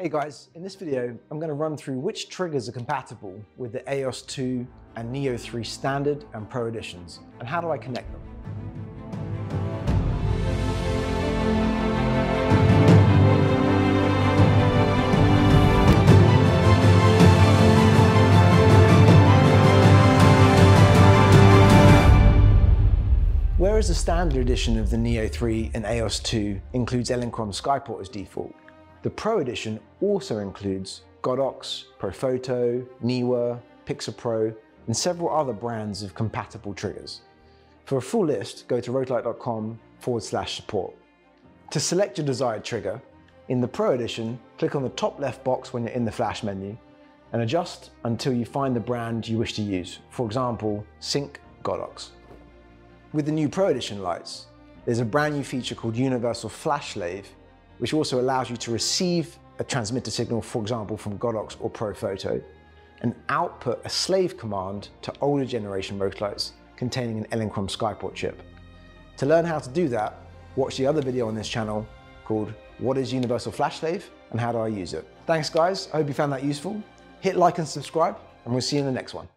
Hey guys, in this video, I'm going to run through which triggers are compatible with the AEOS 2 and NEO 3 Standard and Pro editions, and how do I connect them. Whereas the Standard edition of the NEO 3 and AEOS 2 includes Elinchrom Skyport as default, the Pro edition also includes Godox, Profoto, Niwa, Pixapro, and several other brands of compatible triggers. For a full list, go to rotolight.com/support. To select your desired trigger, in the Pro edition, click on the top left box when you're in the Flash menu and adjust until you find the brand you wish to use. For example, Sync Godox. With the new Pro edition lights, there's a brand new feature called Universal Flash Slave, which also allows you to receive a transmitter signal, for example, from Godox or Profoto, and output a slave command to older generation Rotolights containing an Elinchrom Skyport chip. To learn how to do that, watch the other video on this channel called What is Universal Flash Slave and How Do I Use It? Thanks guys, I hope you found that useful. Hit like and subscribe, and we'll see you in the next one.